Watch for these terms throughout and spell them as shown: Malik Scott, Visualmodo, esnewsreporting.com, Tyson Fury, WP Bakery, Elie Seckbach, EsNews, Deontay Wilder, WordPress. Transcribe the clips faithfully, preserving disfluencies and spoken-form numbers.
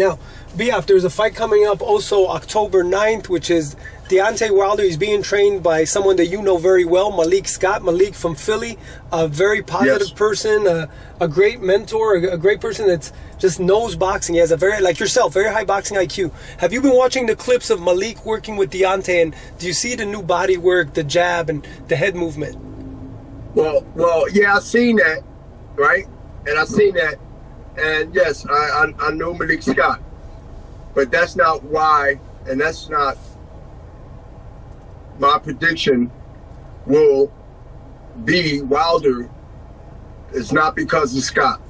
Now, Biaf, there's a fight coming up also October ninth, which is Deontay Wilder. He's being trained by someone that you know very well, Malik Scott. Malik from Philly, a very positive yes. person, a, a great mentor, a, a great person that's just knows boxing. He has a very, like yourself, very high boxing I Q. Have you been watching the clips of Malik working with Deontay, and do you see the new body work, the jab, and the head movement? Well, well, yeah, I've seen that, right? And I've seen that. And yes, I, I, I know Malik Scott. But that's not why, and that's not my prediction will be Wilder. It's not because of Scott.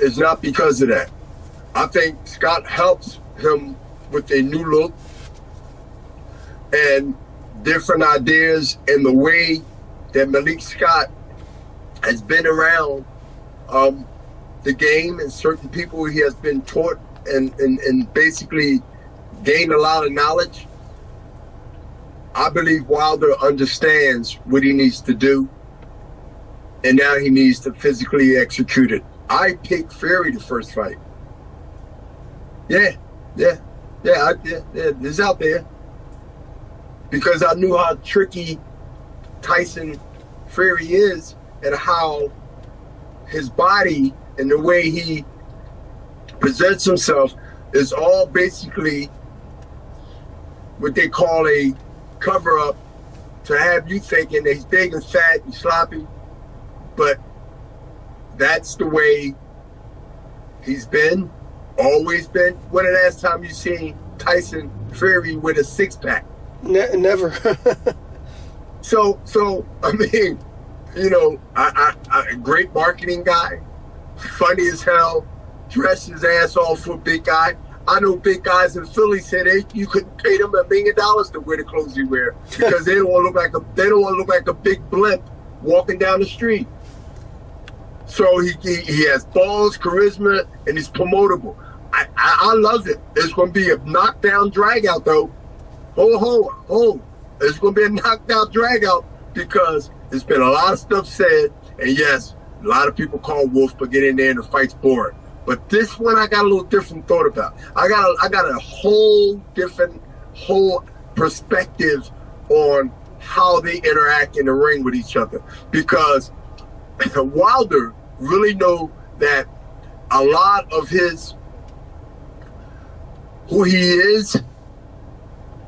It's not because of that. I think Scott helps him with a new look and different ideas, and the way that Malik Scott has been around um, the game and certain people he has been taught and, and, and basically gained a lot of knowledge. I believe Wilder understands what he needs to do, and now he needs to physically execute it. I picked Fury the first fight. Yeah, yeah, yeah, I, yeah, yeah, it's out there. Because I knew how tricky Tyson Fury is and how his body and the way he presents himself is all basically what they call a cover up to have you thinking that he's big and fat and sloppy, but that's the way he's been, always been. When the last time you seen Tyson Fury with a six pack? Ne never. so, so I mean, you know, I, I, I, a great marketing guy, funny as hell, dressed his ass off for a big guy. I know big guys in Philly said they, you couldn't pay them a million dollars to wear the clothes you wear because they don't want to look like a they don't want to look like a big blimp walking down the street. So he he, he has balls, charisma, and he's promotable. I, I I love it. It's going to be a knockdown drag out though. Ho ho ho! It's going to be a knockdown drag out because there's been a lot of stuff said, and yes, a lot of people call Wolf, but get in there and the fight's boring. But this one, I got a little different thought about. I got a, I got a whole different, whole perspective on how they interact in the ring with each other. Because Wilder really know that a lot of his, who he is,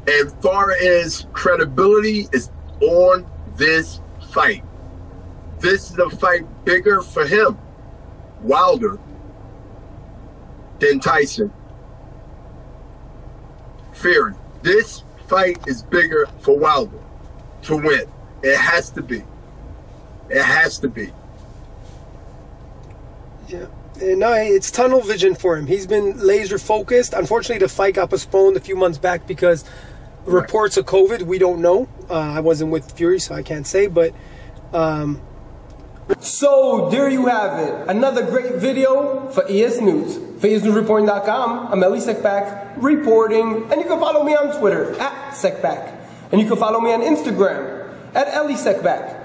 as far as credibility, is on this fight. This is a fight bigger for him, Wilder, than Tyson Fury. This fight is bigger for Wilder to win. It has to be. It has to be. Yeah. No, it's tunnel vision for him. He's been laser focused. Unfortunately, the fight got postponed a few months back because right. reports of COVID. We don't know. Uh, I wasn't with Fury, so I can't say. But. Um, So, there you have it. Another great video for E S News. For E S news reporting dot com, I'm Elie Seckbach reporting, and you can follow me on Twitter, at Seckbach. And you can follow me on Instagram, at Elie Seckbach.